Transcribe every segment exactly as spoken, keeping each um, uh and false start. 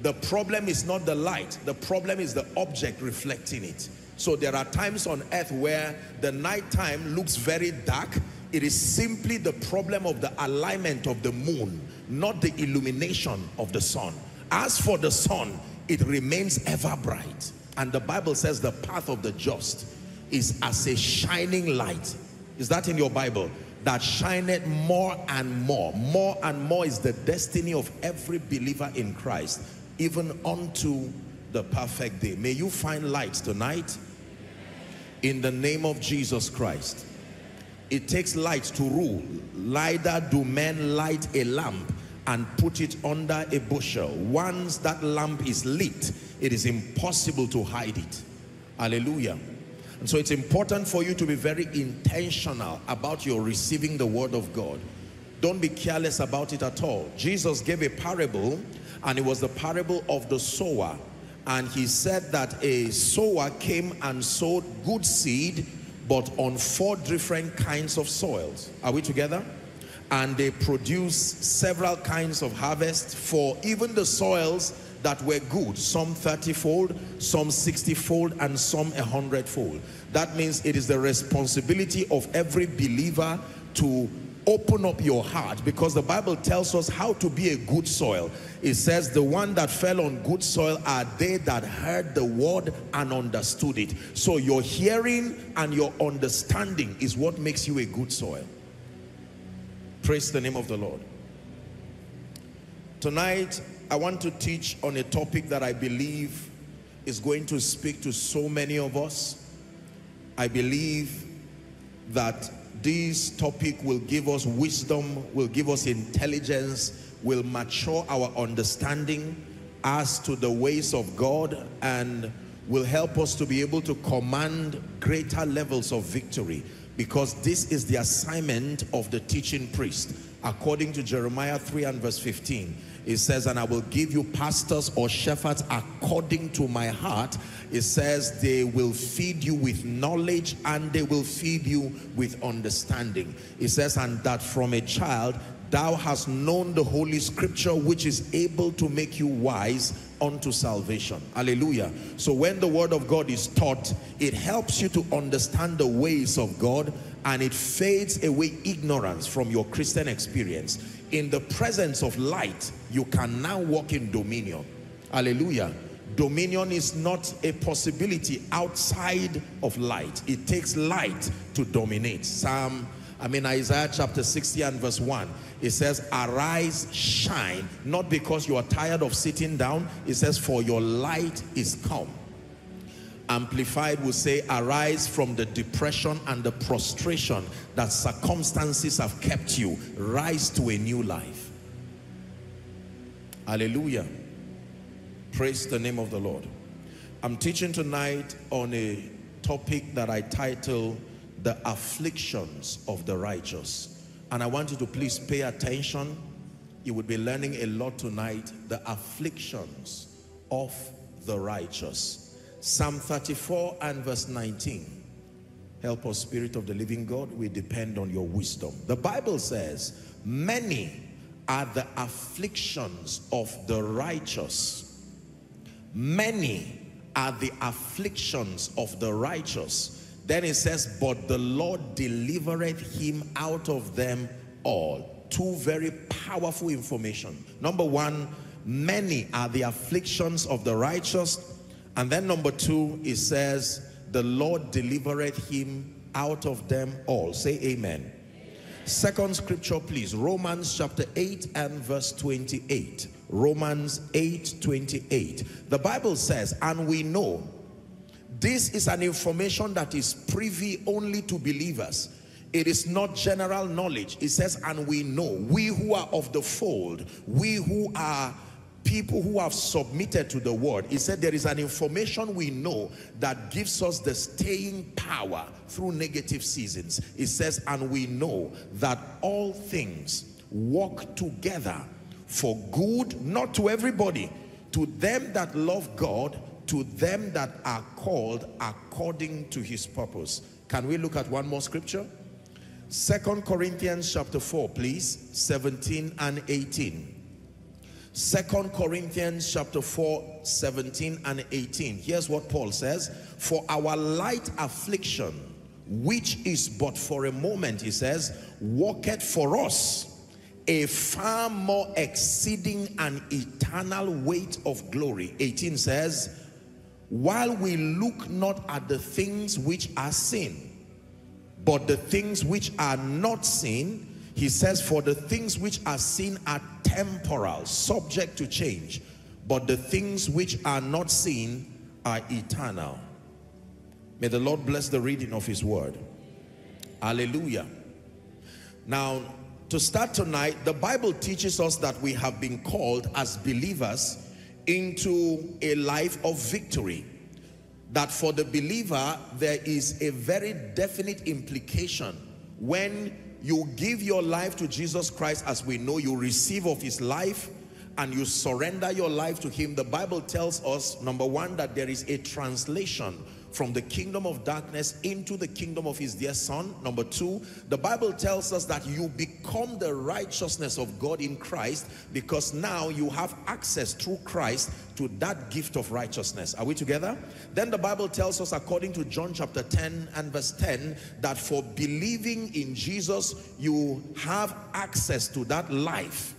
the problem is not the light, the problem is the object reflecting it. So there are times on earth where the nighttime looks very dark. It is simply the problem of the alignment of the moon, not the illumination of the sun. As for the sun, it remains ever bright. And the Bible says the path of the just is as a shining light. Is that in your Bible? That shineth more and more. More and more is the destiny of every believer in Christ, even unto the perfect day. May you find light tonight in the name of Jesus Christ. It takes light to rule. Neither do men light a lamp and put it under a bushel. Once that lamp is lit, it is impossible to hide it. Hallelujah. And so it's important for you to be very intentional about your receiving the word of God. Don't be careless about it at all. Jesus gave a parable, and it was the parable of the sower. And he said that a sower came and sowed good seed, but on four different kinds of soils. Are we together? And they produced several kinds of harvest, for even the soils that were good, some thirty-fold, some sixty-fold, and some a hundredfold. That means it is the responsibility of every believer to open up your heart, because the Bible tells us how to be a good soil. It says the one that fell on good soil are they that heard the word and understood it. So your hearing and your understanding is what makes you a good soil. Praise the name of the Lord. Tonight, I want to teach on a topic that I believe is going to speak to so many of us. I believe that this topic will give us wisdom, will give us intelligence, will mature our understanding as to the ways of God, and will help us to be able to command greater levels of victory, because this is the assignment of the teaching priest. According to Jeremiah three and verse fifteen, it says, and I will give you pastors or shepherds according to my heart. It says they will feed you with knowledge, and they will feed you with understanding. It says, and that from a child thou hast known the Holy Scripture, which is able to make you wise unto salvation. Hallelujah. So when the word of God is taught, it helps you to understand the ways of God, and it fades away ignorance from your Christian experience. In the presence of light, you can now walk in dominion. Hallelujah. Dominion is not a possibility outside of light. It takes light to dominate. Psalm I mean, Isaiah chapter sixty and verse one, it says, arise, shine, not because you are tired of sitting down. It says, for your light is come. Amplified will say, arise from the depression and the prostration that circumstances have kept you. Rise to a new life. Hallelujah. Praise the name of the Lord. I'm teaching tonight on a topic that I title, the afflictions of the righteous. And I want you to please pay attention. You would be learning a lot tonight. The afflictions of the righteous. Psalm thirty-four and verse nineteen. Help us, Spirit of the living God, we depend on your wisdom. The Bible says, many are the afflictions of the righteous. Many are the afflictions of the righteous. Then it says, but the Lord delivereth him out of them all. Two very powerful information. Number one, many are the afflictions of the righteous. And then number two, it says, the Lord delivereth him out of them all. Say amen. Amen. Second scripture, please. Romans chapter eight and verse twenty-eight. Romans eight, twenty-eight. The Bible says, and we know. This is an information that is privy only to believers. It is not general knowledge. It says, and we know, we who are of the fold, we who are people who have submitted to the word. He said there is an information we know that gives us the staying power through negative seasons. It says, and we know that all things work together for good, not to everybody, to them that love God, to them that are called according to his purpose. Can we look at one more scripture? Second Corinthians chapter four, please, seventeen and eighteen. Second Corinthians chapter four, seventeen and eighteen. Here's what Paul says. For our light affliction, which is but for a moment, he says, worketh for us a far more exceeding and eternal weight of glory. eighteen says, while we look not at the things which are seen, but the things which are not seen. He says, for the things which are seen are temporal, subject to change, but the things which are not seen are eternal. May the Lord bless the reading of his word. Hallelujah. Now, to start tonight, the Bible teaches us that we have been called as believers into a life of victory. That for the believer, there is a very definite implication. When you give your life to Jesus Christ, as we know, you receive of his life and you surrender your life to him. The Bible tells us, number one, that there is a translation from the kingdom of darkness into the kingdom of his dear son. Number two, the Bible tells us that you become the righteousness of God in Christ, because now you have access through Christ to that gift of righteousness. Are we together? Then the Bible tells us, according to John chapter ten and verse ten, that for believing in Jesus, you have access to that life.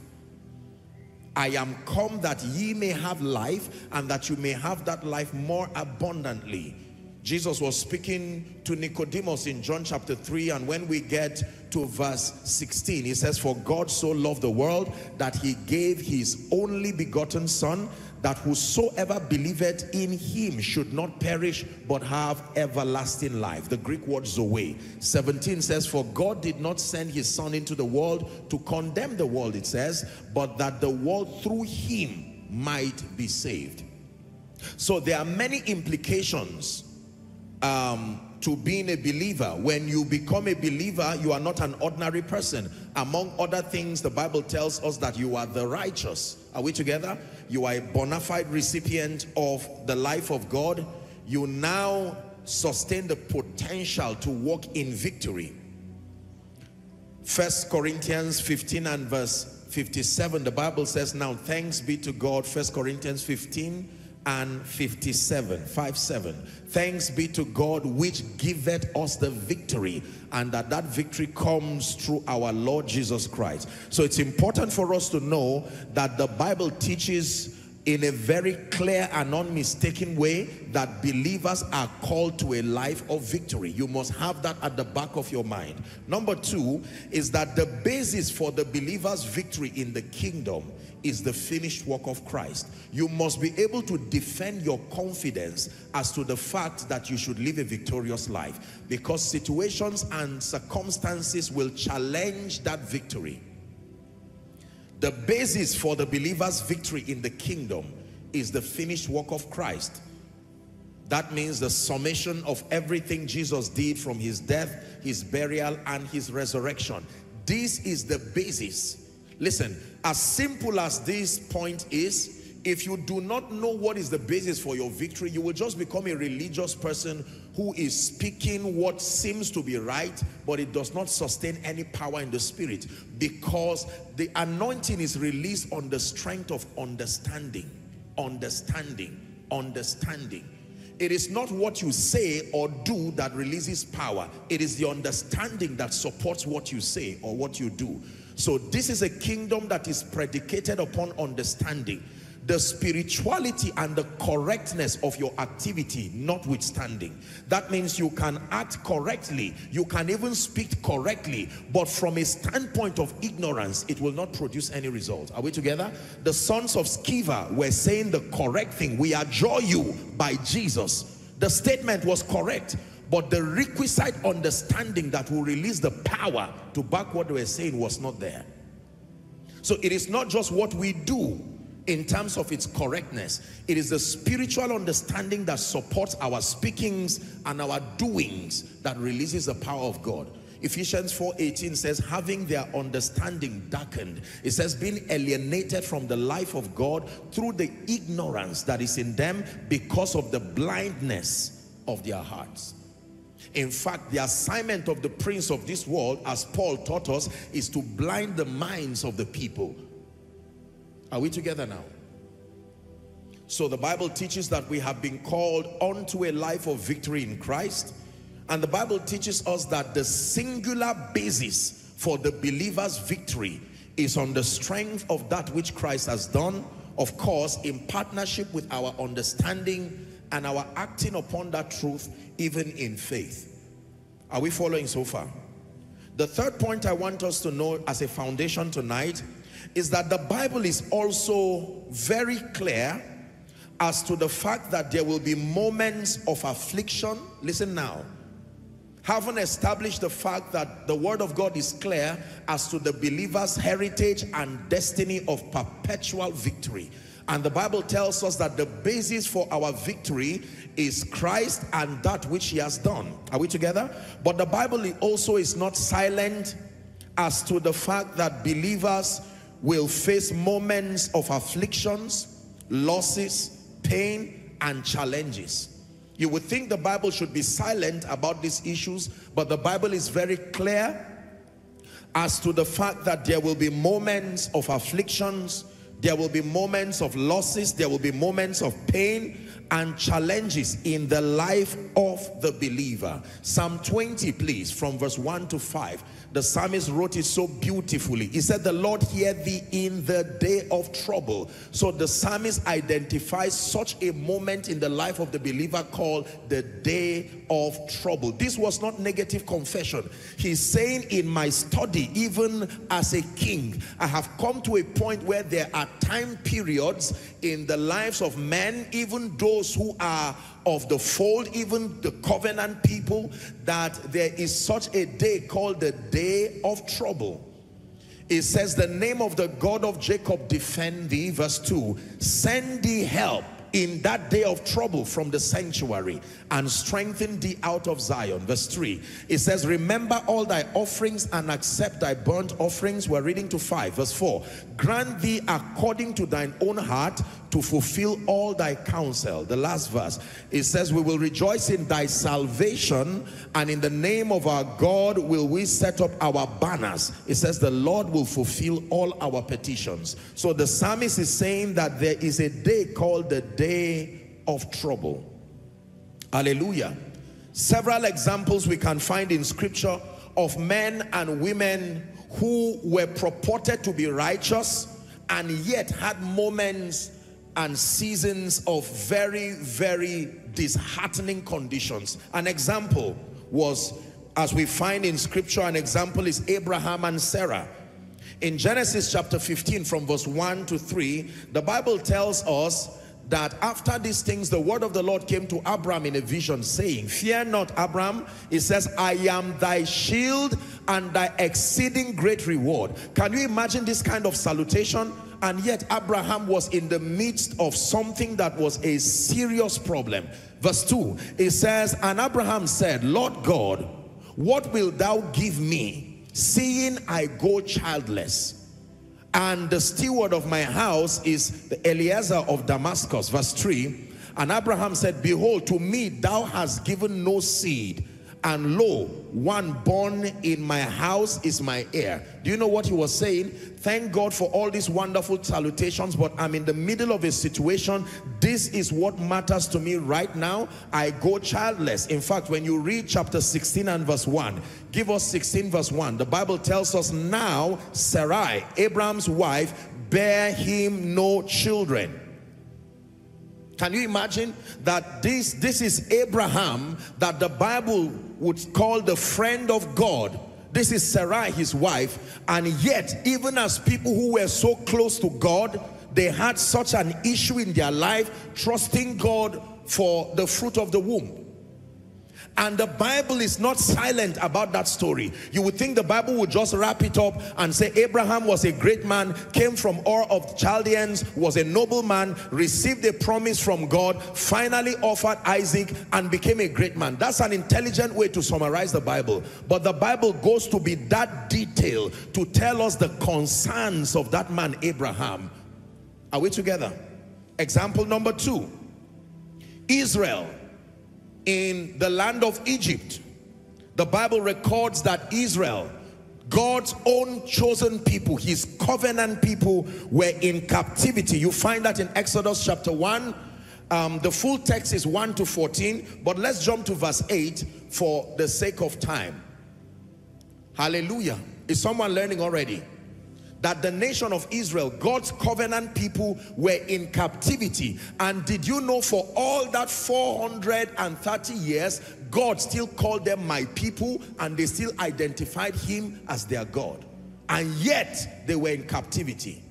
I am come that ye may have life, and that you may have that life more abundantly. Jesus was speaking to Nicodemus in John chapter three, and when we get to verse sixteen, he says, for God so loved the world that he gave his only begotten son, that whosoever believeth in him should not perish, but have everlasting life. The Greek word zoe. seventeen says, for God did not send his son into the world to condemn the world, it says, but that the world through him might be saved. So there are many implications um, to being a believer. When you become a believer, you are not an ordinary person. Among other things, the Bible tells us that you are the righteous. Are we together? You are a bona fide recipient of the life of God. You now sustain the potential to walk in victory. First Corinthians fifteen and verse fifty-seven, the Bible says, now thanks be to God. First Corinthians fifteen and fifty-seven, five seven. Thanks be to God, which giveth us the victory, and that that victory comes through our Lord Jesus Christ. So it's important for us to know that the Bible teaches in a very clear and unmistakable way that believers are called to a life of victory. You must have that at the back of your mind. Number two is that the basis for the believer's victory in the kingdom is the finished work of Christ. You must be able to defend your confidence as to the fact that you should live a victorious life, because situations and circumstances will challenge that victory. The basis for the believer's victory in the kingdom is the finished work of Christ. That means the summation of everything Jesus did, from his death, his burial, and his resurrection. This is the basis. Listen, as simple as this point is, if you do not know what is the basis for your victory, you will just become a religious person who is speaking what seems to be right, but it does not sustain any power in the spirit, because the anointing is released on the strength of understanding, understanding, understanding. It is not what you say or do that releases power. It is the understanding that supports what you say or what you do. So this is a kingdom that is predicated upon understanding. The spirituality and the correctness of your activity notwithstanding. That means you can act correctly, you can even speak correctly, but from a standpoint of ignorance, it will not produce any result. Are we together? The sons of Sceva were saying the correct thing. We adjure you by Jesus. The statement was correct, but the requisite understanding that will release the power to back what they were saying was not there. So it is not just what we do. in terms of its correctness. It is the spiritual understanding that supports our speakings and our doings that releases the power of God. Ephesians four eighteen says, having their understanding darkened. It says, being alienated from the life of God through the ignorance that is in them because of the blindness of their hearts. In fact, the assignment of the prince of this world, as Paul taught us, is to blind the minds of the people. Are we together now? So the Bible teaches that we have been called unto a life of victory in Christ. And the Bible teaches us that the singular basis for the believer's victory is on the strength of that which Christ has done, of course, in partnership with our understanding and our acting upon that truth, even in faith. Are we following so far? The third point I want us to know as a foundation tonight is that the Bible is also very clear as to the fact that there will be moments of affliction. Listen now. Having established the fact that the word of God is clear as to the believer's heritage and destiny of perpetual victory. And the Bible tells us that the basis for our victory is Christ and that which he has done. Are we together? But the Bible also is not silent as to the fact that believers will face moments of afflictions, losses, pain, and challenges. You would think the Bible should be silent about these issues, but the Bible is very clear as to the fact that there will be moments of afflictions, there will be moments of losses, there will be moments of pain and challenges in the life of the believer. Psalm twenty, please, from verse one to five. The psalmist wrote it so beautifully. He said, the Lord hear thee in the day of trouble. So the psalmist identifies such a moment in the life of the believer called the day of trouble. This was not negative confession. He's saying, in my study, even as a king, I have come to a point where there are time periods in the lives of men, even those who are of the fold, even the covenant people, that there is such a day called the day of trouble. It says, the name of the God of Jacob defend thee, verse two, send thee help in that day of trouble from the sanctuary, and strengthen thee out of Zion. Verse three, it says, remember all thy offerings and accept thy burnt offerings. We're reading to five. Verse four, grant thee according to thine own heart to fulfill all thy counsel. The last verse, it says, we will rejoice in thy salvation, and in the name of our God will we set up our banners. It says, the Lord will fulfill all our petitions. So the psalmist is saying that there is a day called the day of trouble. Hallelujah. Several examples we can find in scripture of men and women who were purported to be righteous and yet had moments and seasons of very, very disheartening conditions. An example was, as we find in scripture, an example is Abraham and Sarah. In Genesis chapter fifteen from verse one to three, the Bible tells us that after these things, the word of the Lord came to Abram in a vision, saying, fear not, Abram. It says, I am thy shield and thy exceeding great reward. Can you imagine this kind of salutation? And yet Abraham was in the midst of something that was a serious problem. Verse two, it says, and Abraham said, Lord God, what wilt thou give me, seeing I go childless? And the steward of my house is the Eliezer of Damascus. Verse three, and Abraham said, behold, to me thou hast given no seed, and lo, one born in my house is my heir. Do you know what he was saying? Thank God for all these wonderful salutations, but I'm in the middle of a situation. This is what matters to me right now. I go childless. In fact, when you read chapter sixteen and verse one, give us sixteen verse one, the Bible tells us, now Sarai, Abraham's wife, bare him no children. Can you imagine that this, this is Abraham that the Bible would call the friend of God? This is Sarai, his wife, and yet even as people who were so close to God, they had such an issue in their life trusting God for the fruit of the womb. And the Bible is not silent about that story. You would think the Bible would just wrap it up and say Abraham was a great man, came from Ur of Chaldeans, was a noble man, received a promise from God, finally offered Isaac and became a great man. That's an intelligent way to summarize the Bible. But the Bible goes to be that detail to tell us the concerns of that man Abraham. Are we together? Example number two. Israel. In the land of Egypt, the Bible records that Israel, God's own chosen people, his covenant people, were in captivity. You find that in Exodus chapter one. Um, the full text is one to fourteen, but let's jump to verse eight for the sake of time. Hallelujah. Is someone learning already? That the nation of Israel, God's covenant people, were in captivity. And did you know for all that four hundred thirty years, God still called them my people and they still identified him as their God. And yet they were in captivity.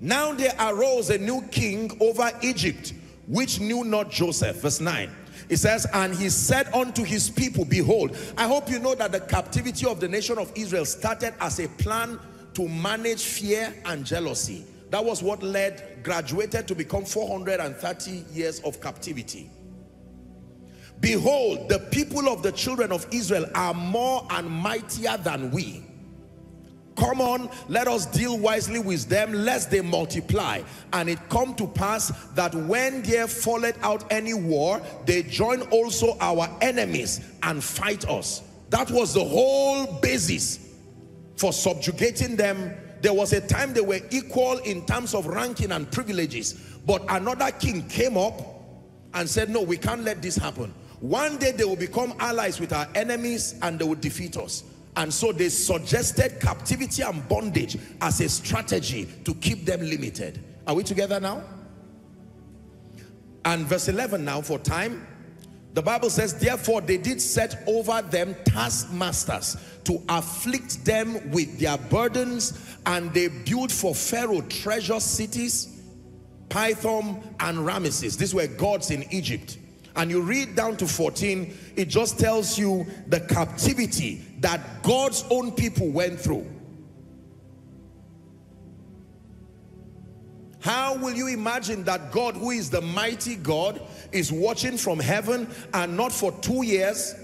Now there arose a new king over Egypt, which knew not Joseph. Verse nine. It says, and he said unto his people, behold, I hope you know that the captivity of the nation of Israel started as a plan to manage fear and jealousy. That was what led, graduated to become four hundred thirty years of captivity. Behold, the people of the children of Israel are more and mightier than we. Come on, let us deal wisely with them, lest they multiply. And it come to pass that when there falleth out any war, they join also our enemies and fight us. That was the whole basis for subjugating them. There was a time they were equal in terms of ranking and privileges. But another king came up and said, no, we can't let this happen. One day they will become allies with our enemies and they will defeat us. And so they suggested captivity and bondage as a strategy to keep them limited. Are we together now? And verse eleven now for time. The Bible says, therefore they did set over them taskmasters to afflict them with their burdens, and they built for Pharaoh treasure cities, Pithom and Ramesses. These were gods in Egypt. And you read down to fourteen, it just tells you the captivity that God's own people went through. How will you imagine that God, who is the mighty God, is watching from heaven, and not for two years,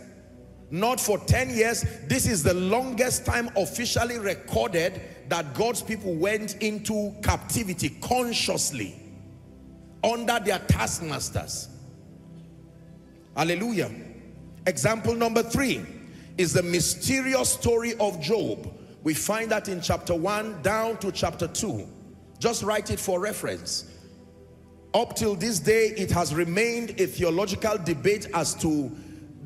not for ten years? This is the longest time officially recorded that God's people went into captivity consciously under their taskmasters. Hallelujah. Example number three is the mysterious story of Job. We find that in chapter one down to chapter two. Just write it for reference. Up till this day, it has remained a theological debate as to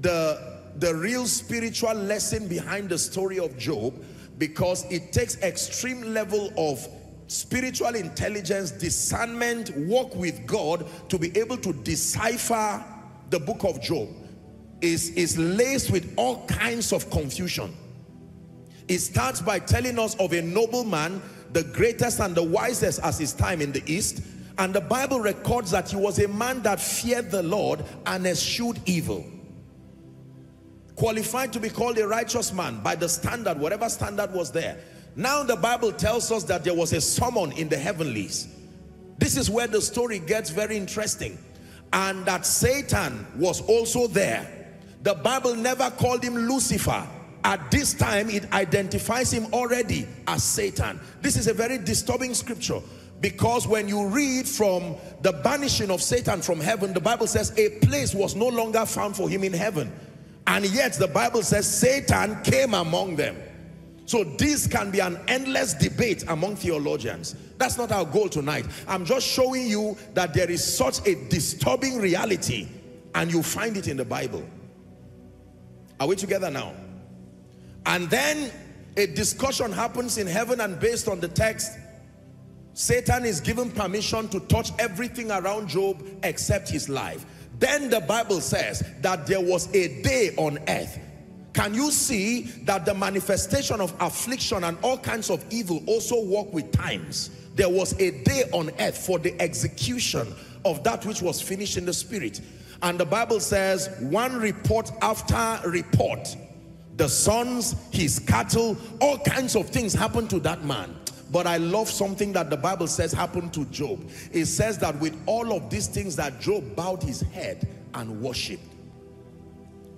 the, the real spiritual lesson behind the story of Job, because it takes extreme level of spiritual intelligence, discernment, walk with God to be able to decipher. The book of Job is, is laced with all kinds of confusion. It starts by telling us of a noble man, the greatest and the wisest as his time in the East. And the Bible records that he was a man that feared the Lord and eschewed evil. Qualified to be called a righteous man by the standard, whatever standard was there. Now the Bible tells us that there was a summon in the heavenlies. This is where the story gets very interesting. And that Satan was also there. The Bible never called him Lucifer. At this time, it identifies him already as Satan. This is a very disturbing scripture, because when you read from the banishing of Satan from heaven, the Bible says a place was no longer found for him in heaven. And yet the Bible says Satan came among them. So this can be an endless debate among theologians. That's not our goal tonight. I'm just showing you that there is such a disturbing reality, and you find it in the Bible. Are we together now? And then a discussion happens in heaven, and based on the text, Satan is given permission to touch everything around Job except his life. Then the Bible says that there was a day on earth. Can you see that the manifestation of affliction and all kinds of evil also work with times? There was a day on earth for the execution of that which was finished in the spirit. And the Bible says, one report after report, the sons, his cattle, all kinds of things happened to that man. But I love something that the Bible says happened to Job. It says that with all of these things that Job bowed his head and worshipped.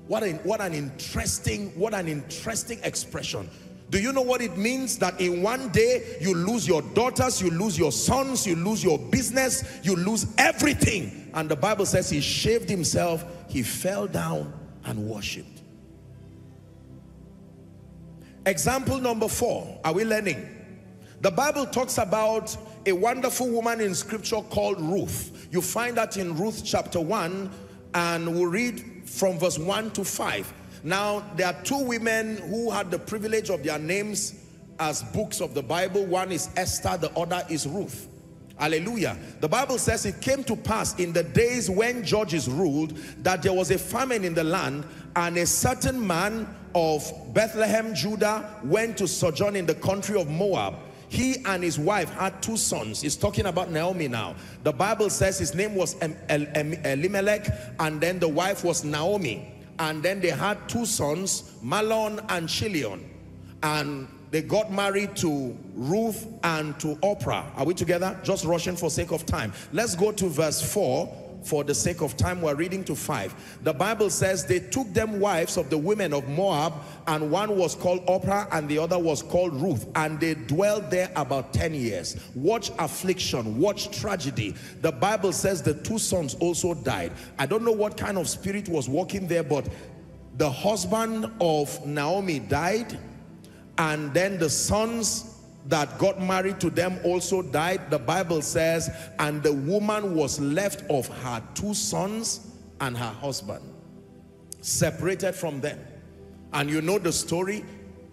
What an, what an interesting, what an interesting expression. Do you know what it means that in one day you lose your daughters, you lose your sons, you lose your business, you lose everything? And the Bible says he shaved himself, he fell down and worshipped. Example number four, are we learning? The Bible talks about a wonderful woman in scripture called Ruth. You find that in Ruth chapter one, and we'll read from verse one to five. Now, there are two women who had the privilege of their names as books of the Bible. One is Esther, the other is Ruth. Hallelujah. The Bible says it came to pass in the days when judges ruled that there was a famine in the land, and a certain man of Bethlehem, Judah, went to sojourn in the country of Moab. He and his wife had two sons. He's talking about Naomi now. The Bible says his name was Elimelech, and then the wife was Naomi. And then they had two sons, Mahlon and Chilion. And they got married to Ruth and to Orpah. Are we together? Just rushing for sake of time. Let's go to verse four. For the sake of time, we're reading to five. The Bible says they took them wives of the women of Moab, and one was called Orpah and the other was called Ruth, and they dwelt there about ten years. Watch affliction, watch tragedy. The Bible says the two sons also died. I don't know what kind of spirit was walking there, but the husband of Naomi died, and then the sons that got married to them also died. The Bible says, and the woman was left of her two sons and her husband, separated from them. And you know the story.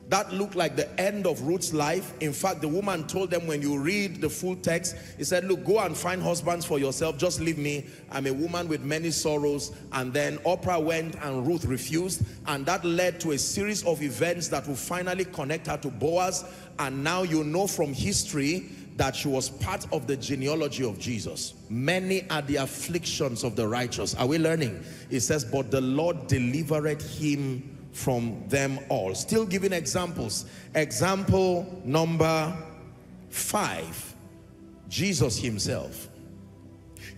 That looked like the end of Ruth's life. In fact, the woman told them, when you read the full text, he said, look, go and find husbands for yourself. Just leave me. I'm a woman with many sorrows. And then Orpah went and Ruth refused. And that led to a series of events that will finally connect her to Boaz. And now you know from history that she was part of the genealogy of Jesus. Many are the afflictions of the righteous. Are we learning? It says, but the Lord delivered him from them all. Still giving examples. Example number five, Jesus himself.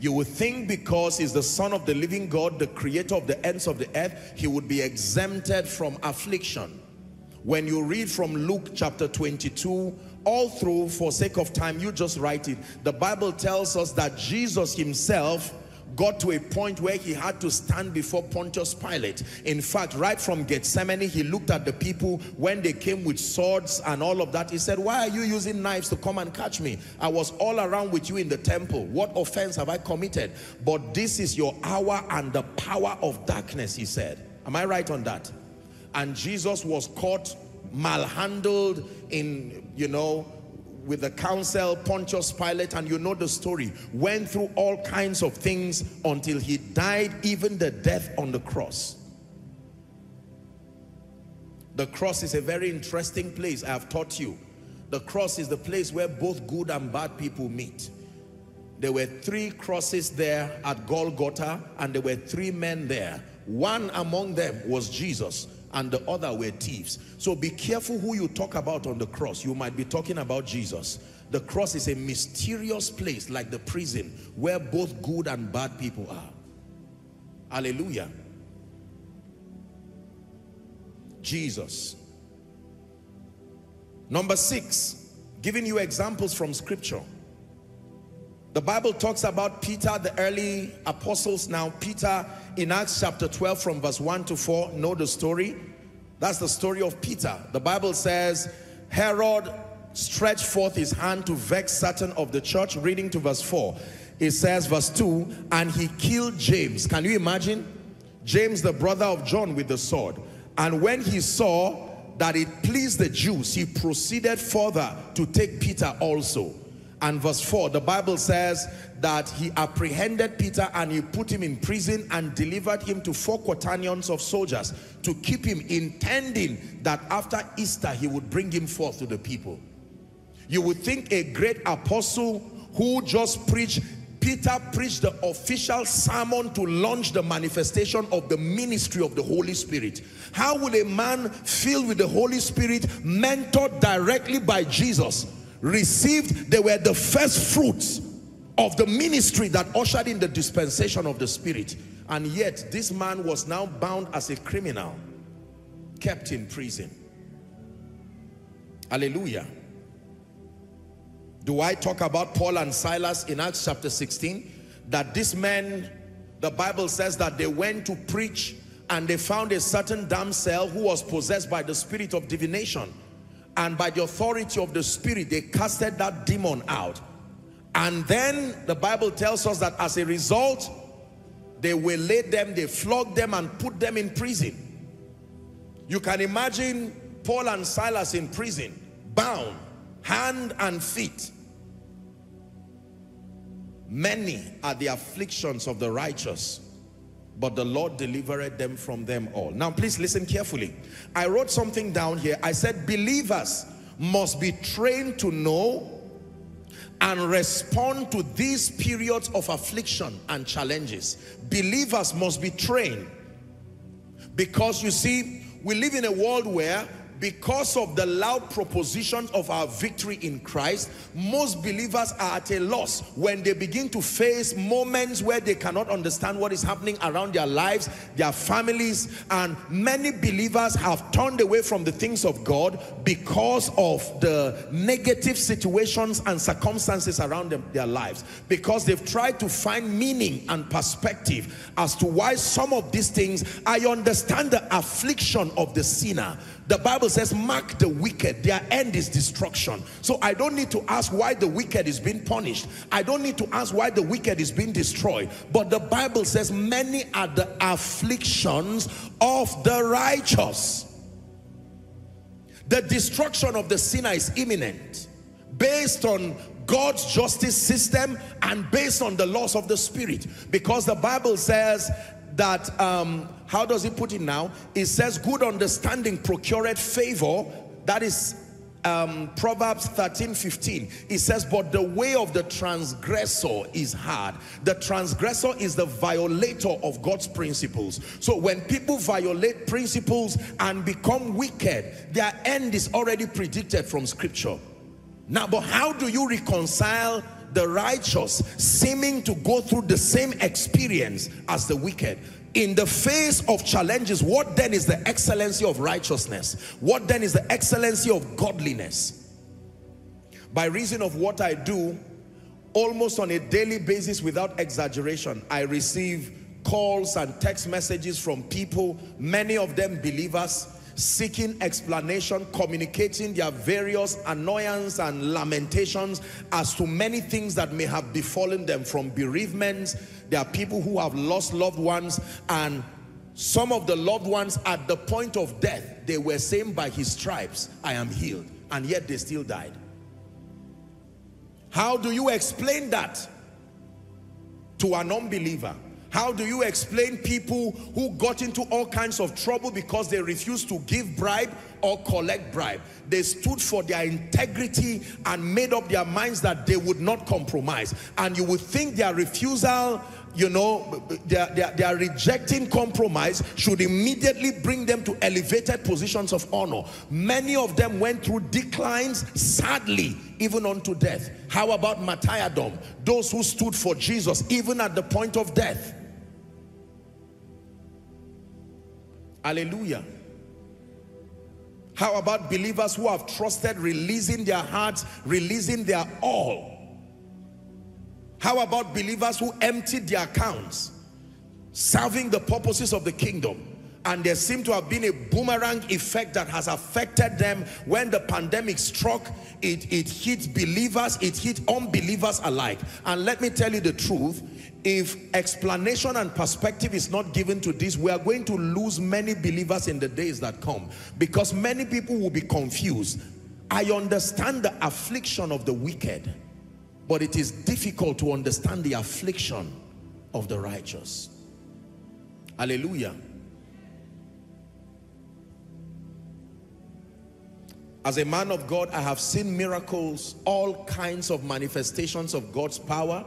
You would think because he's the Son of the living God, the creator of the ends of the earth, he would be exempted from affliction. When you read from Luke chapter twenty-two, all through, for sake of time, you just write it. The Bible tells us that Jesus himself got to a point where he had to stand before Pontius Pilate. In fact, right from Gethsemane, he looked at the people when they came with swords and all of that. He said, why are you using knives to come and catch me? I was all around with you in the temple. What offense have I committed? But this is your hour and the power of darkness, he said. Am I right on that? And Jesus was caught, malhandled in, you know, with the council, Pontius Pilate, and you know the story. Went through all kinds of things until he died, even the death on the cross. The cross is a very interesting place, I have taught you. The cross is the place where both good and bad people meet. There were three crosses there at Golgotha, and there were three men there. One among them was Jesus, and the other were thieves. So be careful who you talk about on the cross. You might be talking about Jesus. The cross is a mysterious place, like the prison, where both good and bad people are. Hallelujah. Jesus. Number six, giving you examples from scripture. The Bible talks about Peter, the early apostles. Now, Peter, in Acts chapter twelve, from verse one to four, know the story. That's the story of Peter. The Bible says, Herod stretched forth his hand to vex certain of the church. Reading to verse four, it says, verse two, and he killed James. Can you imagine? James, the brother of John, with the sword. And when he saw that it pleased the Jews, he proceeded further to take Peter also. And verse four, the Bible says that he apprehended Peter and he put him in prison and delivered him to four quaternions of soldiers to keep him, intending that after Easter he would bring him forth to the people. You would think a great apostle who just preached Peter preached the official sermon to launch the manifestation of the ministry of the Holy Spirit. How will a man filled with the Holy Spirit, mentored directly by Jesus, received? They were the first fruits of the ministry that ushered in the dispensation of the Spirit. And yet this man was now bound as a criminal, kept in prison. Hallelujah. Do I talk about Paul and Silas in Acts chapter sixteen? That these men, the Bible says that they went to preach and they found a certain damsel who was possessed by the spirit of divination. And by the authority of the spirit, they casted that demon out. And then the Bible tells us that as a result, they waylaid them, they flogged them and put them in prison. You can imagine Paul and Silas in prison, bound, hand and feet. Many are the afflictions of the righteous, but the Lord delivered them from them all. Now please listen carefully. I wrote something down here. I said believers must be trained to know and respond to these periods of affliction and challenges. Believers must be trained, because you see, we live in a world where, because of the loud propositions of our victory in Christ, most believers are at a loss when they begin to face moments where they cannot understand what is happening around their lives, their families, and many believers have turned away from the things of God because of the negative situations and circumstances around them, their lives, because they've tried to find meaning and perspective as to why some of these things. I understand the affliction of the sinner. The Bible says, mark the wicked, their end is destruction. So I don't need to ask why the wicked is being punished. I don't need to ask why the wicked is being destroyed. But the Bible says, many are the afflictions of the righteous. The destruction of the sinner is imminent, based on God's justice system and based on the laws of the Spirit. Because the Bible says that, um, how does he put it now? It says, good understanding procured favor. That is um, Proverbs thirteen fifteen. It says, but the way of the transgressor is hard. The transgressor is the violator of God's principles. So when people violate principles and become wicked, their end is already predicted from Scripture. Now, but how do you reconcile the righteous seeming to go through the same experience as the wicked? In the face of challenges, what then is the excellency of righteousness? What then is the excellency of godliness? By reason of what I do, almost on a daily basis, without exaggeration, I receive calls and text messages from people, many of them believers, seeking explanation, communicating their various annoyance and lamentations as to many things that may have befallen them, from bereavements. There are people who have lost loved ones, and some of the loved ones at the point of death, they were saying, by his stripes I am healed, and yet they still died. How do you explain that to an unbeliever? How do you explain people who got into all kinds of trouble because they refused to give bribe or collect bribe? They stood for their integrity and made up their minds that they would not compromise. And you would think their refusal, you know, their, their, their rejecting compromise should immediately bring them to elevated positions of honor. Many of them went through declines, sadly, even unto death. How about martyrdom? Those who stood for Jesus even at the point of death. Hallelujah. How about believers who have trusted, releasing their hearts, releasing their all? How about believers who emptied their accounts, serving the purposes of the kingdom? And there seemed to have been a boomerang effect that has affected them. When the pandemic struck, it, it hit believers, it hit unbelievers alike. And let me tell you the truth, if explanation and perspective is not given to this, we are going to lose many believers in the days that come, because many people will be confused. I understand the affliction of the wicked, but it is difficult to understand the affliction of the righteous. Hallelujah. As a man of God, I have seen miracles, all kinds of manifestations of God's power.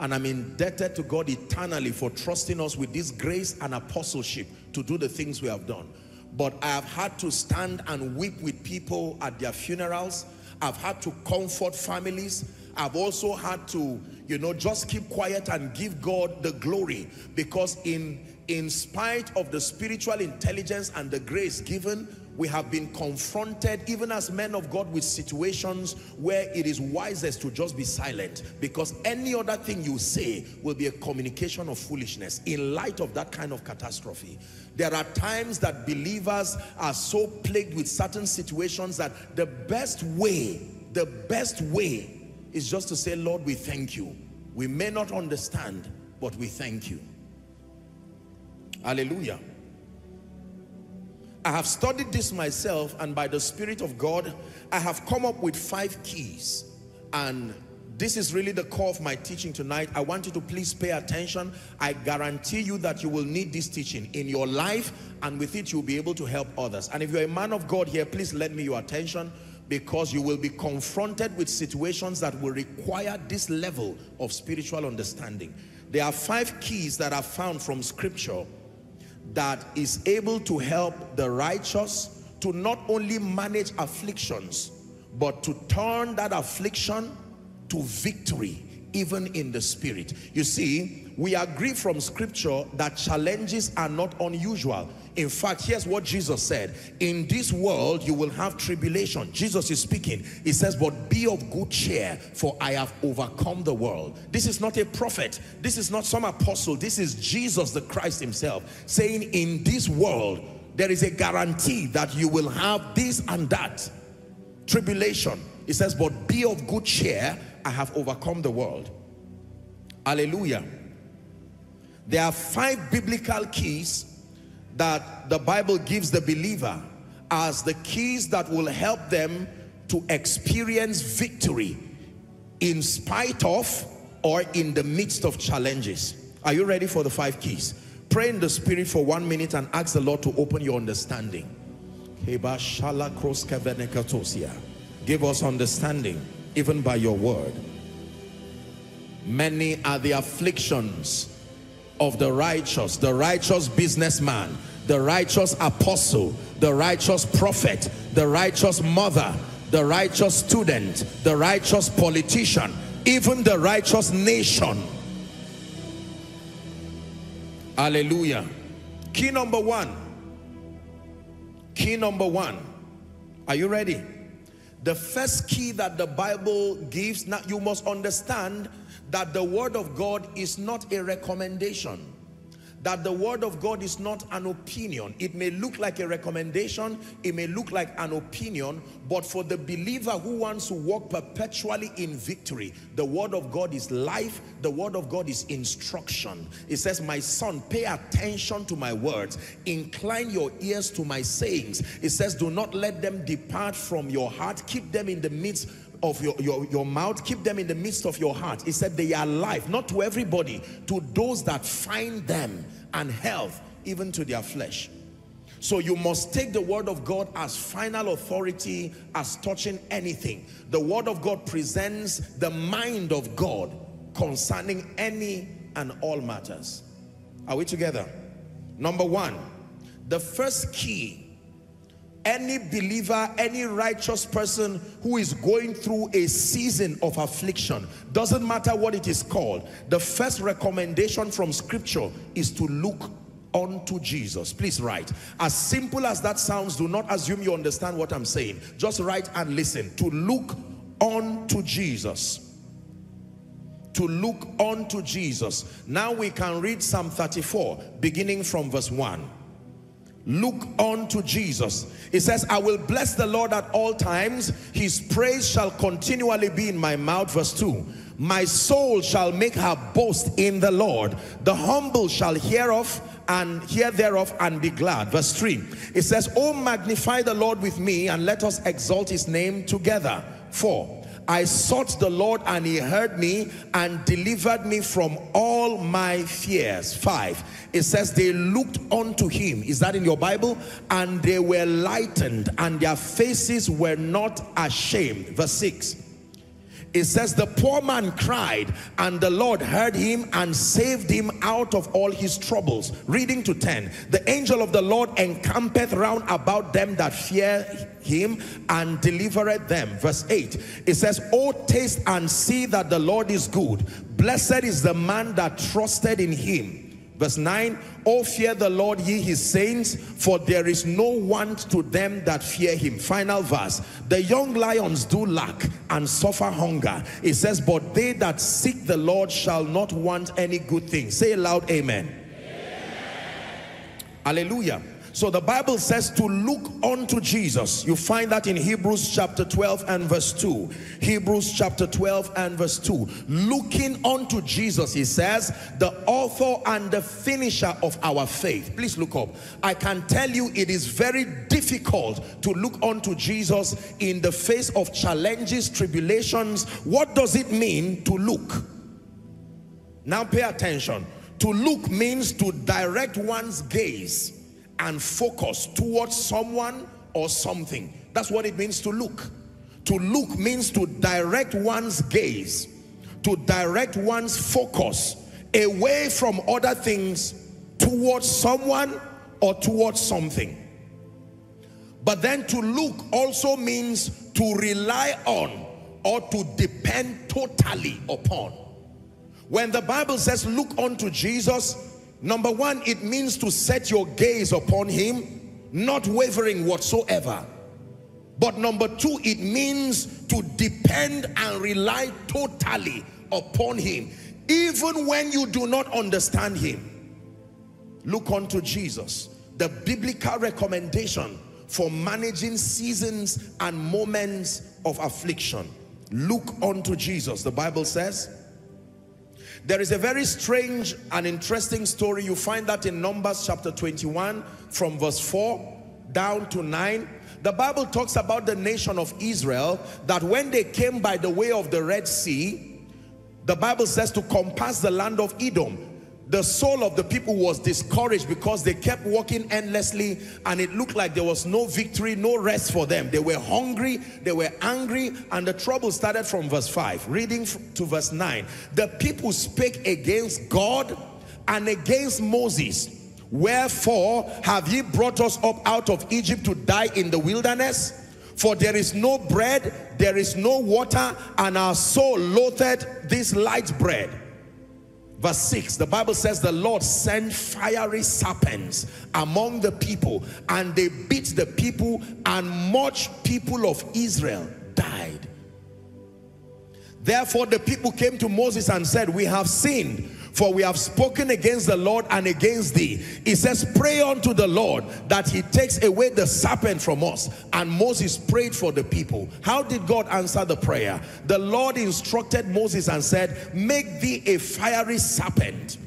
And I'm indebted to God eternally for trusting us with this grace and apostleship to do the things we have done. But I have had to stand and weep with people at their funerals. I've had to comfort families. I've also had to, you know, just keep quiet and give God the glory, because in in spite of the spiritual intelligence and the grace given, we have been confronted, even as men of God, with situations where it is wisest to just be silent, because any other thing you say will be a communication of foolishness in light of that kind of catastrophe. There are times that believers are so plagued with certain situations that the best way, the best way is just to say, Lord, we thank you. We may not understand, but we thank you. Hallelujah. I have studied this myself, and by the Spirit of God, I have come up with five keys. And this is really the core of my teaching tonight. I want you to please pay attention. I guarantee you that you will need this teaching in your life, and with it, you'll be able to help others. And if you're a man of God here, please lend me your attention, because you will be confronted with situations that will require this level of spiritual understanding. There are five keys that are found from Scripture that is able to help the righteous to not only manage afflictions, but to turn that affliction to victory, even in the spirit. You see, we agree from Scripture that challenges are not unusual. In fact, here's what Jesus said: in this world you will have tribulation. Jesus is speaking. He says, but be of good cheer, for I have overcome the world. This is not a prophet. This is not some apostle. This is Jesus the Christ himself saying, in this world there is a guarantee that you will have this and that tribulation. He says, but be of good cheer, I have overcome the world. Hallelujah. There are five biblical keys that the Bible gives the believer as the keys that will help them to experience victory in spite of or in the midst of challenges. Are you ready for the five keys? Pray in the Spirit for one minute and ask the Lord to open your understanding. Give us understanding, even by your word. Many are the afflictions of the righteous, the righteous businessman, the righteous apostle, the righteous prophet, the righteous mother, the righteous student, the righteous politician, even the righteous nation. Hallelujah. Key number one. Key number one. Are you ready? The first key that the Bible gives, now you must understand that the word of God is not a recommendation, that the word of God is not an opinion. It may look like a recommendation, it may look like an opinion, but for the believer who wants to walk perpetually in victory, the word of God is life, the word of God is instruction. It says, my son, pay attention to my words, incline your ears to my sayings. It says, do not let them depart from your heart, keep them in the midst of your, your, your mouth, keep them in the midst of your heart. He said they are life, not to everybody, to those that find them, and health, even to their flesh. So you must take the word of God as final authority as touching anything. The word of God presents the mind of God concerning any and all matters. Are we together? Number one, the first key any believer, any righteous person who is going through a season of affliction, doesn't matter what it is called, the first recommendation from Scripture is to look unto Jesus. Please write. As simple as that sounds, do not assume you understand what I'm saying. Just write and listen. To look unto Jesus. To look unto Jesus. Now we can read Psalm thirty-four, beginning from verse one. Look unto Jesus. It says, I will bless the Lord at all times. His praise shall continually be in my mouth. Verse two. My soul shall make her boast in the Lord. The humble shall hear of and hear thereof and be glad. Verse three. It says, oh, magnify the Lord with me, and let us exalt his name together. Four. I sought the Lord, and he heard me and delivered me from all my fears. Five, it says they looked unto him. Is that in your Bible? And they were lightened, and their faces were not ashamed. Verse six, It says, the poor man cried, and the Lord heard him and saved him out of all his troubles. Reading to ten, the angel of the Lord encampeth round about them that fear him and delivereth them. Verse eight, it says, O taste and see that the Lord is good. Blessed is the man that trusted in him. Verse nine, O fear the Lord, ye his saints, for there is no want to them that fear him. Final verse, the young lions do lack and suffer hunger. It says, but they that seek the Lord shall not want any good thing. Say aloud, amen. Amen. Hallelujah. So the Bible says to look unto Jesus. You find that in Hebrews chapter twelve and verse two. Hebrews chapter twelve and verse two. Looking unto Jesus, he says, the author and the finisher of our faith. Please look up. I can tell you it is very difficult to look unto Jesus in the face of challenges, tribulations. What does it mean to look? Now pay attention. To look means to direct one's gaze and focus towards someone or something. That's what it means to look. To look means to direct one's gaze, to direct one's focus away from other things towards someone or towards something. But then to look also means to rely on or to depend totally upon. When the Bible says look unto Jesus, number one, it means to set your gaze upon him, not wavering whatsoever. But number two, it means to depend and rely totally upon him, even when you do not understand him. Look unto Jesus. The biblical recommendation for managing seasons and moments of affliction. Look unto Jesus, the Bible says. There is a very strange and interesting story. You find that in Numbers chapter twenty-one from verse four down to nine. The Bible talks about the nation of Israel, that when they came by the way of the Red Sea, the Bible says to compass the land of Edom, the soul of the people was discouraged because they kept walking endlessly and it looked like there was no victory, no rest for them. They were hungry, they were angry, and the trouble started from verse five. Reading to verse nine, the people spake against God and against Moses. Wherefore have ye brought us up out of Egypt to die in the wilderness? For there is no bread, there is no water, and our soul loatheth this light bread. Verse six, the Bible says the Lord sent fiery serpents among the people, and they beat the people, and much people of Israel died. Therefore the people came to Moses and said, we have sinned, for we have spoken against the Lord and against thee. It says, pray unto the Lord that he takes away the serpent from us. And Moses prayed for the people. How did God answer the prayer? The Lord instructed Moses and said, make thee a fiery serpent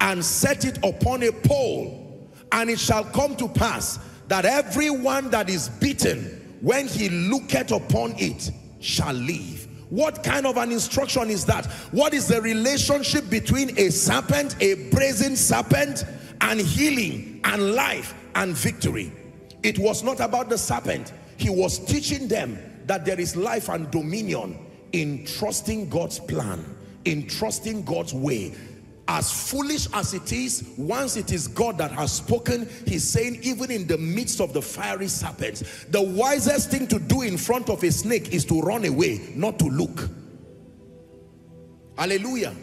and set it upon a pole, and it shall come to pass that everyone that is bitten, when he looketh upon it, shall live. What kind of an instruction is that? What is the relationship between a serpent, a brazen serpent, and healing and life and victory? It was not about the serpent. He was teaching them that there is life and dominion in trusting God's plan, in trusting God's way. As foolish as it is, once it is God that has spoken, he's saying even in the midst of the fiery serpents, the wisest thing to do in front of a snake is to run away, not to look. Hallelujah.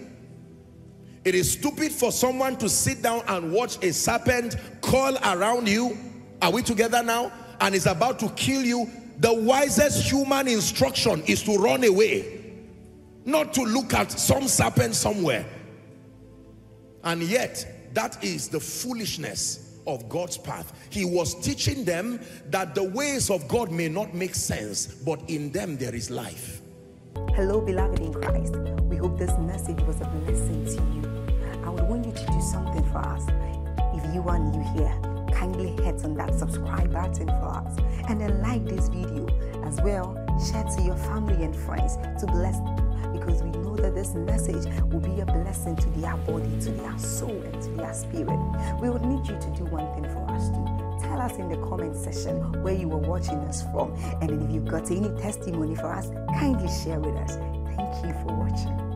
It is stupid for someone to sit down and watch a serpent coil around you. Are we together now? And it's about to kill you. The wisest human instruction is to run away, not to look at some serpent somewhere. And yet, that is the foolishness of God's path. He was teaching them that the ways of God may not make sense, but in them there is life. Hello, beloved in Christ. We hope this message was a blessing to you. I would want you to do something for us. If you are new here, kindly hit on that subscribe button for us, and then like this video as well. Share to your family and friends to bless them, because we know that this message will be a blessing to their body, to their soul, and to their spirit. We would need you to do one thing for us too. Tell us in the comment section where you were watching us from. And if you've got any testimony for us, kindly share with us. Thank you for watching.